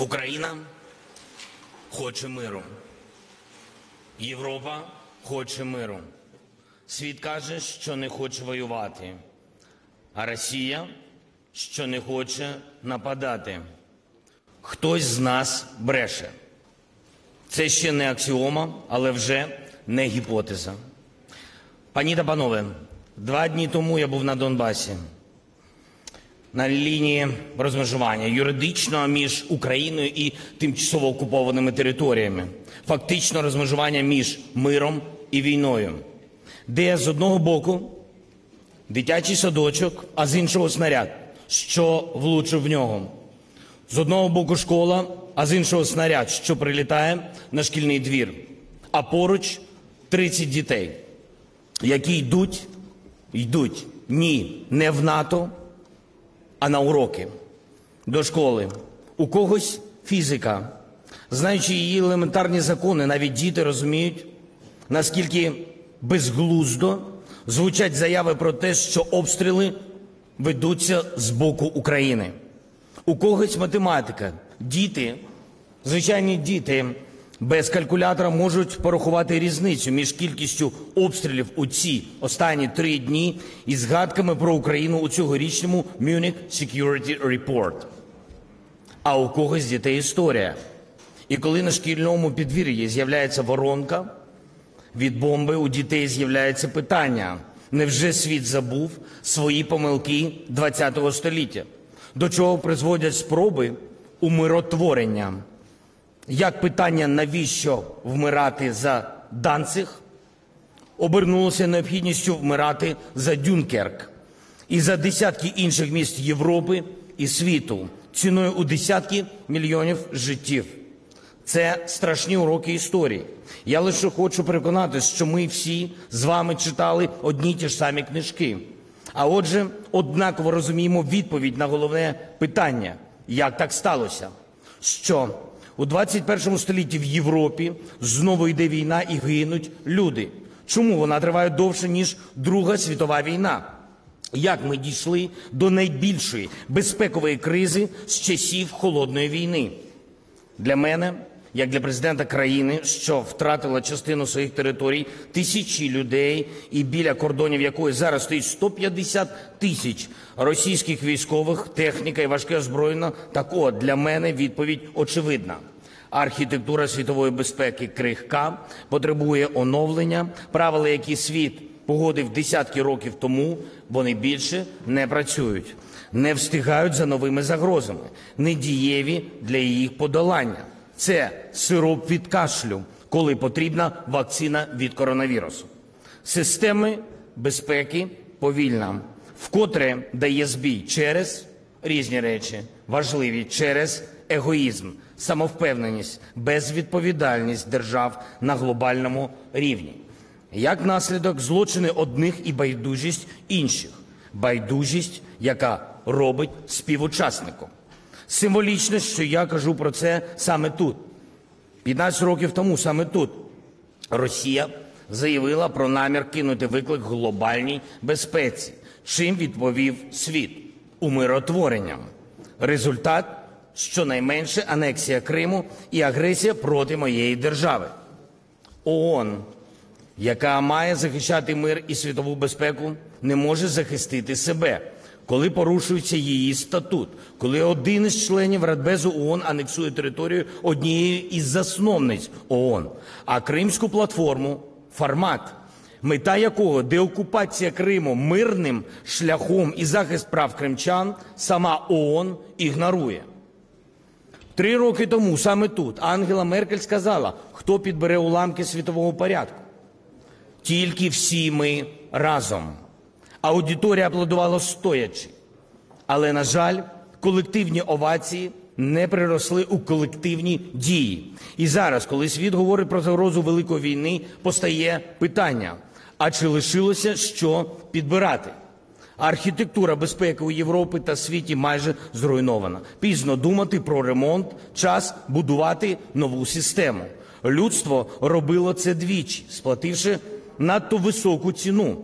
Україна хоче миру. Європа хоче миру. Світ каже, що не хоче воювати. А Росія, що не хоче нападати. Хтось з нас бреше. Це ще не аксіома, але вже не гіпотеза. Пані та панове, 2 дні тому я був на Донбасі, на лінії розмежування юридично між Україною і тимчасово окупованими територіями. Фактично розмежування між миром і війною, де з одного боку дитячий садочок, а з іншого снаряд, що влучив в нього. З одного боку школа, а з іншого снаряд, що прилітає на шкільний двір. А поруч 30 дітей, які йдуть, ні, не в НАТО, а на уроки, до школи. У когось фізика. Знаючи її елементарні закони, навіть діти розуміють, наскільки безглуздо звучать заяви про те, що обстріли ведуться з боку України. У когось математика. Діти, звичайні діти, без калькулятора можуть порахувати різницю між кількістю обстрілів у ці останні 3 дні і згадками про Україну у цьогорічному Munich Security Report. А у когось дітей історія. І коли на шкільному підвір'ї з'являється воронка від бомби, у дітей з'являється питання. Невже світ забув свої помилки ХХ століття? До чого призводять спроби умиротворення? Як питання «Навіщо вмирати за Данциг?» обернулося необхідністю вмирати за Дюнкерк і за десятки інших міст Європи і світу, ціною у десятки мільйонів життів. Це страшні уроки історії. Я лише хочу переконати, що ми всі з вами читали одні й ті ж самі книжки. А отже, однаково розуміємо відповідь на головне питання – як так сталося? Що у 21 столітті в Європі знову йде війна і гинуть люди. Чому вона триває довше, ніж Друга світова війна? Як ми дійшли до найбільшої безпекової кризи з часів Холодної війни? Для мене, як для президента країни, що втратила частину своїх територій, тисячі людей, і біля кордонів якої зараз стоїть 150 тисяч російських військових, техніка і важке озброєння, так от, для мене відповідь очевидна. Архітектура світової безпеки крихка, потребує оновлення, правила, які світ погодив десятки років тому, вони більше не працюють, не встигають за новими загрозами, недієві для їх подолання. Це сироп від кашлю, коли потрібна вакцина від коронавірусу. Системи безпеки повільна, вкотре дає збій через різні речі, важливі через егоїзм, самовпевненість, безвідповідальність держав на глобальному рівні. Як наслідок, злочини одних і байдужість інших. Байдужість, яка робить співучасником. Символічно, що я кажу про це саме тут. 15 років тому саме тут Росія заявила про намір кинути виклик глобальній безпеці, чим відповів світ – умиротворенням. Результат – щонайменше анексія Криму і агресія проти моєї держави. ООН, яка має захищати мир і світову безпеку, не може захистити себе, коли порушується її статут, коли один із членів Радбезу ООН анексує територію однієї із засновниць ООН, а Кримську платформу – формат, мета якого деокупація Криму мирним шляхом і захист прав кримчан, сама ООН ігнорує. 3 роки тому саме тут Ангела Меркель сказала, хто підбере уламки світового порядку. Тільки всі ми разом. Аудиторія аплодувала стоячи. Але, на жаль, колективні овації не переросли у колективні дії. І зараз, коли світ говорить про загрозу Великої війни, постає питання, а чи лишилося що підбирати? Архітектура безпеки у Європі та світі майже зруйнована. Пізно думати про ремонт, час будувати нову систему. Людство робило це двічі, сплативши надто високу ціну.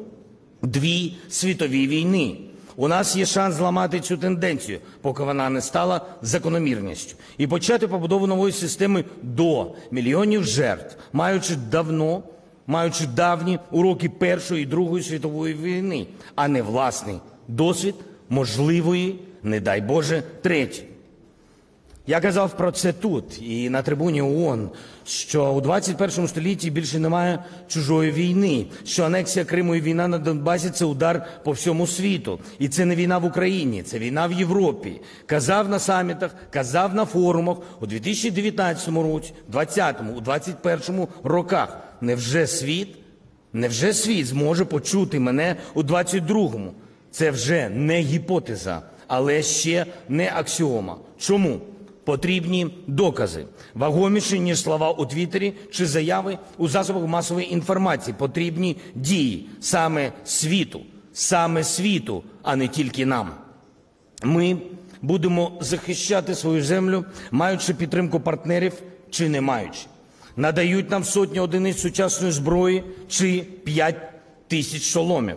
2 світові війни. У нас є шанс зламати цю тенденцію, поки вона не стала закономірністю, і почати побудову нової системи до мільйонів жертв, маючи давні уроки Першої і Другої світової війни, а не власний досвід можливої, не дай Боже, третьої. Я казав про це тут і на трибуні ООН, що у 21 столітті більше немає чужої війни, що анексія Криму і війна на Донбасі – це удар по всьому світу. І це не війна в Україні, це війна в Європі. Казав на самітах, казав на форумах у 2019 році, у 2020-му, у 2021 роках. Невже світ зможе почути мене у 2022-му? Це вже не гіпотеза, але ще не аксіома. Чому? Потрібні докази, вагоміші, ніж слова у Твіттері чи заяви у засобах масової інформації. Потрібні дії саме світу, а не тільки нам. Ми будемо захищати свою землю, маючи підтримку партнерів чи не маючи. Надають нам сотні одиниць сучасної зброї чи 5000 шоломів.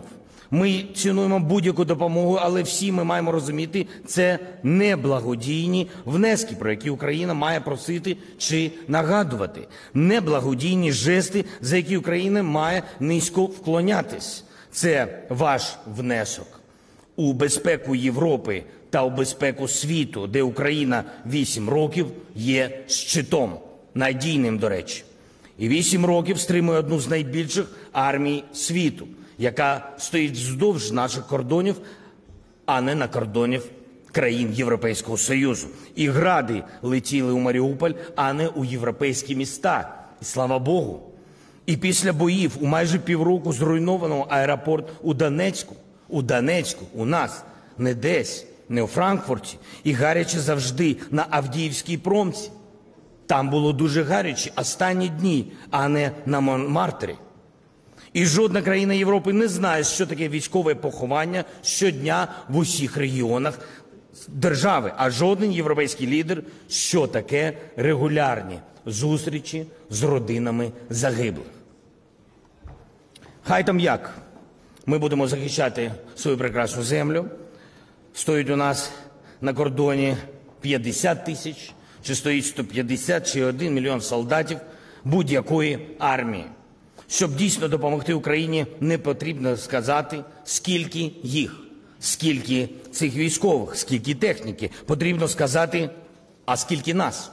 Ми цінуємо будь-яку допомогу, але всі ми маємо розуміти, це не благодійні внески, про які Україна має просити чи нагадувати. Не благодійні жести, за які Україна має низько вклонятись. Це ваш внесок у безпеку Європи та у безпеку світу, де Україна 8 років є щитом. Надійним, до речі. І 8 років стримує одну з найбільших армій світу, яка стоїть вздовж наших кордонів, а не на кордонів країн Європейського Союзу. І гради летіли у Маріуполь, а не у європейські міста. І слава Богу. І після боїв у майже півроку зруйнованого аеропорт у Донецьку, у нас, не десь, не у Франкфурті, і гаряче завжди на Авдіївській промці. Там було дуже гаряче останні дні, а не на Монмартрі. І жодна країна Європи не знає, що таке військове поховання щодня в усіх регіонах держави. А жоден європейський лідер, що таке регулярні зустрічі з родинами загиблих. Хай там як. Ми будемо захищати свою прекрасну землю. Стоїть у нас на кордоні 50 000, чи стоїть 150, чи 1 мільйон солдатів будь-якої армії. Щоб дійсно допомогти Україні, не потрібно сказати, скільки їх, скільки цих військових, скільки техніки. Потрібно сказати, а скільки нас.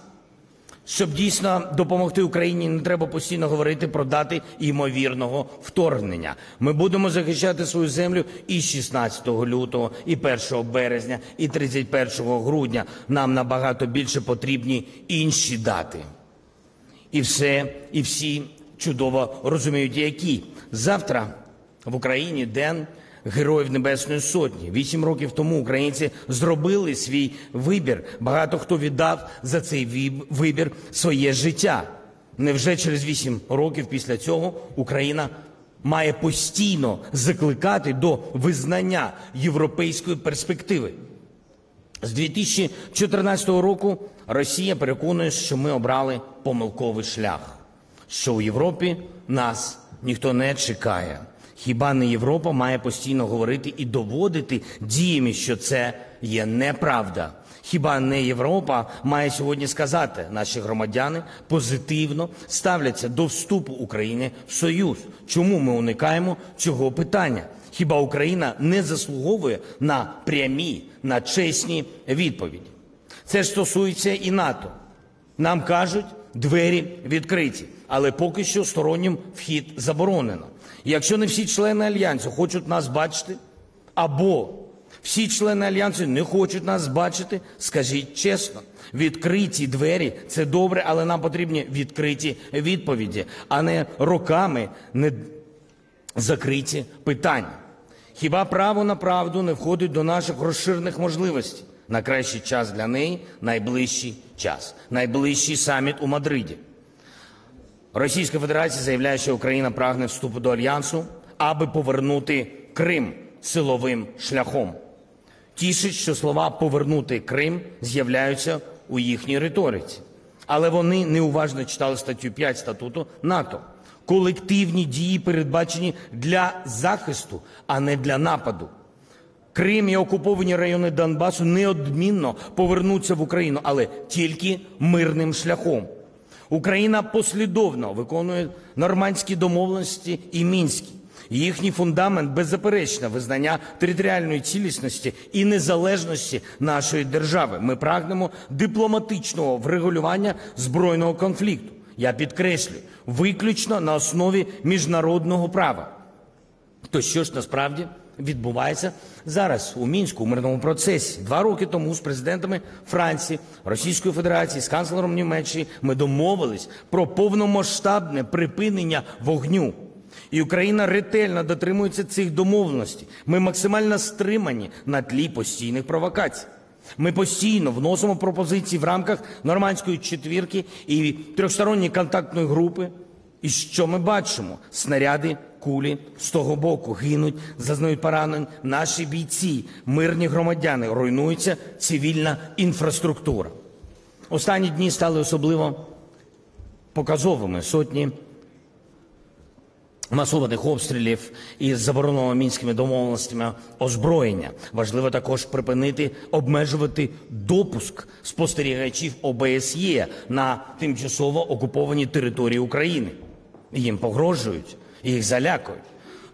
Щоб дійсно допомогти Україні, не треба постійно говорити про дати ймовірного вторгнення. Ми будемо захищати свою землю і 16 лютого, і 1 березня, і 31 грудня. Нам набагато більше потрібні інші дати. І всі чудово розуміють, які. Завтра в Україні День Героїв Небесної Сотні. 8 років тому українці зробили свій вибір. Багато хто віддав за цей вибір своє життя. Невже через 8 років після цього Україна має постійно закликати до визнання європейської перспективи? З 2014 року Росія переконує, що ми обрали помилковий шлях, що у Європі нас ніхто не чекає. Хіба не Європа має постійно говорити і доводити діями, що це є неправда? Хіба не Європа має сьогодні сказати, наші громадяни позитивно ставляться до вступу України в Союз? Чому ми уникаємо цього питання? Хіба Україна не заслуговує на прямі, на чесні відповіді? Це ж стосується і НАТО. Нам кажуть, двері відкриті, але поки що стороннім вхід заборонено. Якщо не всі члени Альянсу хочуть нас бачити, або всі члени Альянсу не хочуть нас бачити, скажіть чесно, відкриті двері – це добре, але нам потрібні відкриті відповіді, а не роками не закриті питання. Хіба право на правду не входить до наших розширених можливостей? На кращий час для неї – найближчий час. Найближчий саміт у Мадриді. Російська Федерація заявляє, що Україна прагне вступу до Альянсу, аби повернути Крим силовим шляхом. Тішить, що слова «повернути Крим» з'являються у їхній риториці. Але вони неуважно читали статтю 5 статуту НАТО. Колективні дії передбачені для захисту, а не для нападу. Крим і окуповані райони Донбасу неодмінно повернуться в Україну, але тільки мирним шляхом. Україна послідовно виконує нормандські домовленості і Мінські. Їхній фундамент – беззаперечне визнання територіальної цілісності і незалежності нашої держави. Ми прагнемо дипломатичного врегулювання збройного конфлікту. Я підкреслю, виключно на основі міжнародного права. То що ж насправді відбувається зараз у Мінську, у мирному процесі? 2 роки тому з президентами Франції, Російської Федерації, з канцлером Німеччини ми домовились про повномасштабне припинення вогню. І Україна ретельно дотримується цих домовленостей. Ми максимально стримані на тлі постійних провокацій. Ми постійно вносимо пропозиції в рамках Нормандської четвірки і тристоронньої контактної групи. І що ми бачимо? Снаряди, кулі з того боку гинуть, зазнають поранень наші бійці, мирні громадяни, руйнується цивільна інфраструктура. Останні дні стали особливо показовими. Сотні масованих обстрілів із забороненими мінськими домовленостями озброєння. Важливо також припинити, обмежувати допуск спостерігачів ОБСЄ на тимчасово окуповані території України. Їм погрожують, їх залякують.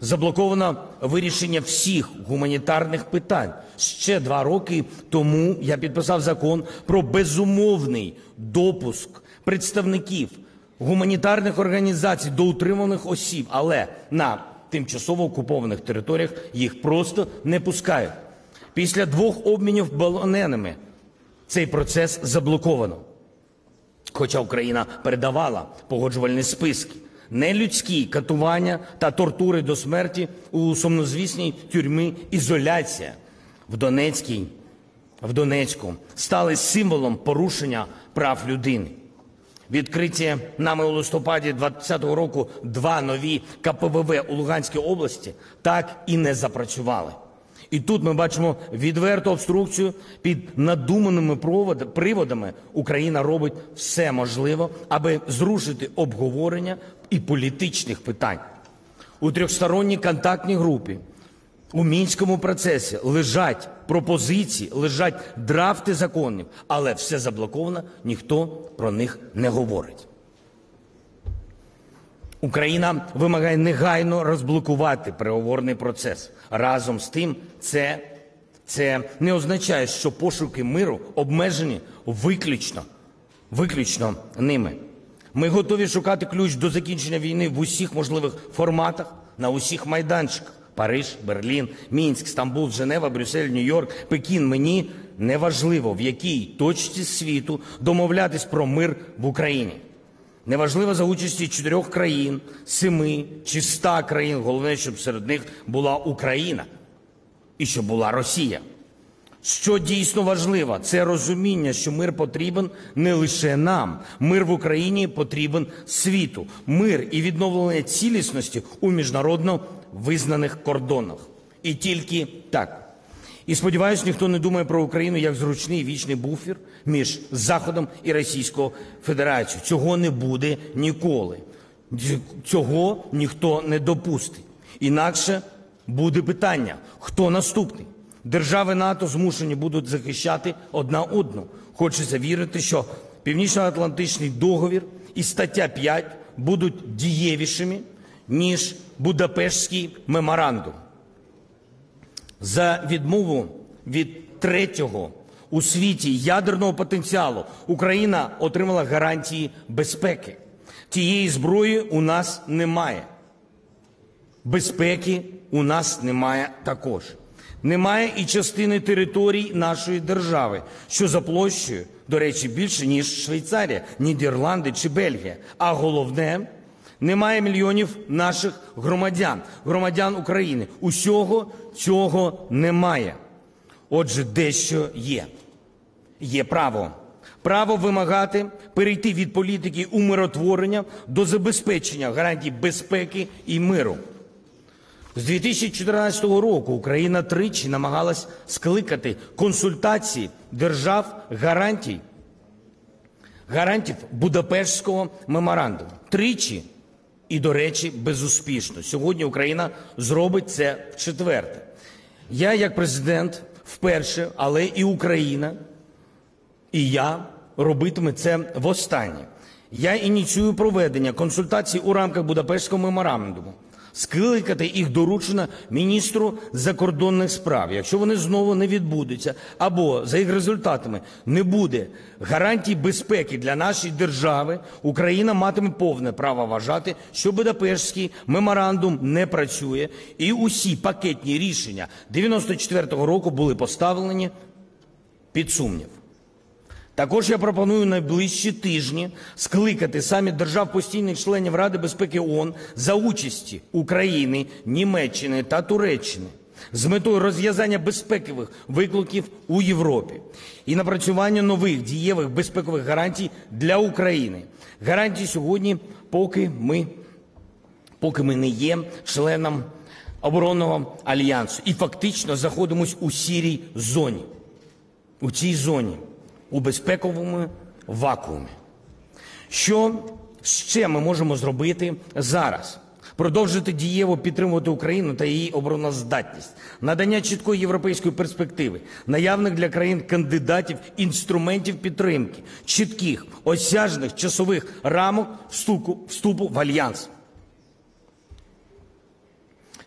Заблоковано вирішення всіх гуманітарних питань. Ще 2 роки тому я підписав закон про безумовний допуск представників гуманітарних організацій до утримуваних осіб, але на тимчасово окупованих територіях їх просто не пускають. Після 2 обмінів полоненими цей процес заблоковано. Хоча Україна передавала погоджувальні списки. Нелюдські катування та тортури до смерті у сумнозвісній тюрмі «Ізоляція» в Донецьку стали символом порушення прав людини. Відкриті нами у листопаді 2020 року 2 нові КПВВ у Луганській області так і не запрацювали. І тут ми бачимо відверту обструкцію. Під надуманими приводами Україна робить все можливе, аби зрушити обговорення і політичних питань. У тристоронній контактній групі у Мінському процесі лежать пропозиції, лежать драфти законів, але все заблоковано, ніхто про них не говорить. Україна вимагає негайно розблокувати переговорний процес. Разом з тим, це не означає, що пошуки миру обмежені виключно ними. Ми готові шукати ключ до закінчення війни в усіх можливих форматах, на усіх майданчиках. Париж, Берлін, Мінськ, Стамбул, Женева, Брюссель, Нью-Йорк, Пекін. Мені не важливо, в якій точці світу домовлятись про мир в Україні. Неважливо за участі 4 країн, 7 чи 100 країн. Головне, щоб серед них була Україна і щоб була Росія. Що дійсно важливо, це розуміння, що мир потрібен не лише нам. Мир в Україні потрібен світу. Мир і відновлення цілісності у міжнародно визнаних кордонах. І тільки так. І сподіваюся, ніхто не думає про Україну як зручний вічний буфер між Заходом і Російською Федерацією. Цього не буде ніколи. Цього ніхто не допустить. Інакше буде питання, хто наступний? Держави НАТО змушені будуть захищати одна одну. Хочеться вірити, що Північно-Атлантичний договір і стаття 5 будуть дієвішими, ніж Будапештський меморандум. За відмову від 3-го у світі ядерного потенціалу Україна отримала гарантії безпеки. Тієї зброї у нас немає. Безпеки у нас немає також. Немає і частини територій нашої держави, що за площею, до речі, більше, ніж Швейцарія, Нідерланди чи Бельгія. А головне, немає мільйонів наших громадян України. Усього цього немає. Отже, дещо є. Є право. Право вимагати перейти від політики умиротворення до забезпечення гарантій безпеки і миру. З 2014 року Україна 3-чи намагалась скликати консультації держав гарантів Будапештського меморандуму. 3-чи. І, до речі, безуспішно. Сьогодні Україна зробить це в 4-те. Я як президент вперше, але і Україна, і я робитиме це востаннє. Я ініціюю проведення консультацій у рамках Будапештського меморандуму. Скликати їх доручено міністру закордонних справ. Якщо вони знову не відбудуться, або за їх результатами не буде гарантій безпеки для нашої держави, Україна матиме повне право вважати, що Будапештський меморандум не працює, і усі пакетні рішення 94-го року були поставлені під сумнів. Також я пропоную найближчі тижні скликати саміт держав постійних членів Ради безпеки ООН за участі України, Німеччини та Туреччини з метою розв'язання безпекових викликів у Європі і напрацювання нових дієвих безпекових гарантій для України. Гарантії сьогодні, поки ми не є членом оборонного альянсу і фактично знаходимося у сірій зоні, у цій зоні. У безпековому вакуумі. Що ще ми можемо зробити зараз? Продовжити дієво підтримувати Україну та її обороноздатність, надання чіткої європейської перспективи, наявних для країн-кандидатів інструментів підтримки, чітких, осяжних часових рамок вступу в альянс.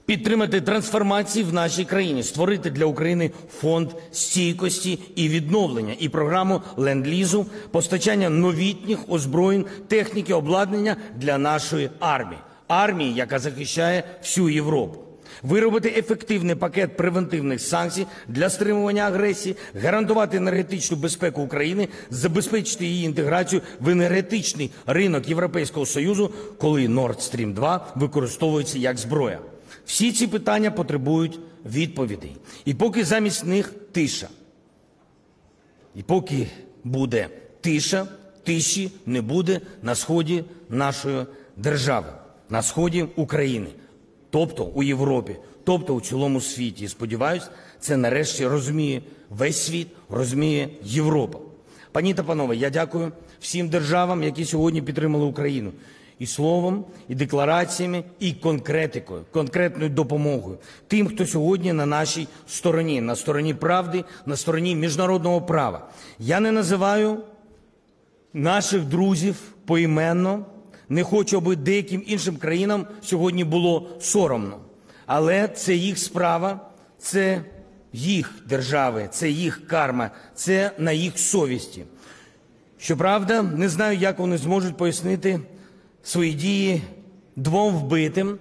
Підтримати трансформації в нашій країні, створити для України фонд стійкості і відновлення, і програму ленд-лізу, постачання новітніх озброєнь, техніки, обладнання для нашої армії. Армії, яка захищає всю Європу. Виробити ефективний пакет превентивних санкцій для стримування агресії, гарантувати енергетичну безпеку України, забезпечити її інтеграцію в енергетичний ринок Європейського Союзу, коли Nord Stream 2 використовується як зброя. Всі ці питання потребують відповідей. І поки замість них тиша. І поки буде тиша, тиші не буде на сході нашої держави, на сході України, тобто у Європі, тобто у цілому світі. І сподіваюсь, це нарешті розуміє весь світ, розуміє Європа. Пані та панове, я дякую всім державам, які сьогодні підтримали Україну. І словом, і деклараціями, і конкретикою, конкретною допомогою. Тим, хто сьогодні на нашій стороні, на стороні правди, на стороні міжнародного права. Я не називаю наших друзів поіменно, не хочу, аби деяким іншим країнам сьогодні було соромно. Але це їх справа, це їх держави, це їх карма, це на їх совісті. Щоправда, не знаю, як вони зможуть пояснити свої дії 2 вбитим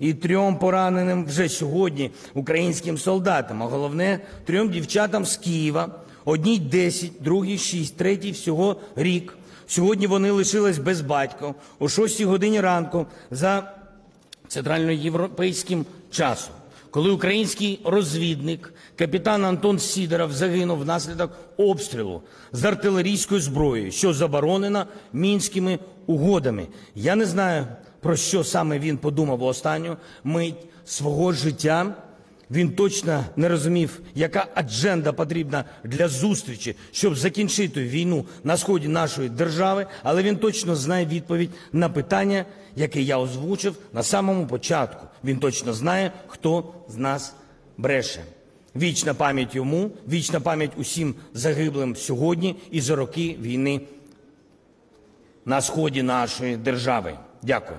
і 3 пораненим вже сьогодні українським солдатам, а головне 3 дівчатам з Києва, одній 10, другій 6, третій всього рік. Сьогодні вони лишились без батька о 6 годині ранку за центральноєвропейським часом, коли український розвідник капітан Антон Сідоров загинув внаслідок обстрілу з артилерійською зброєю, що заборонена Мінськими угодами. Я не знаю, про що саме він подумав у останню мить свого життя. Він точно не розумів, яка адженда потрібна для зустрічі, щоб закінчити війну на сході нашої держави, але він точно знає відповідь на питання, яке я озвучив на самому початку. Він точно знає, хто з нас бреше. Вічна пам'ять йому, вічна пам'ять усім загиблим сьогодні і за роки війни на сході нашої держави. Дякую.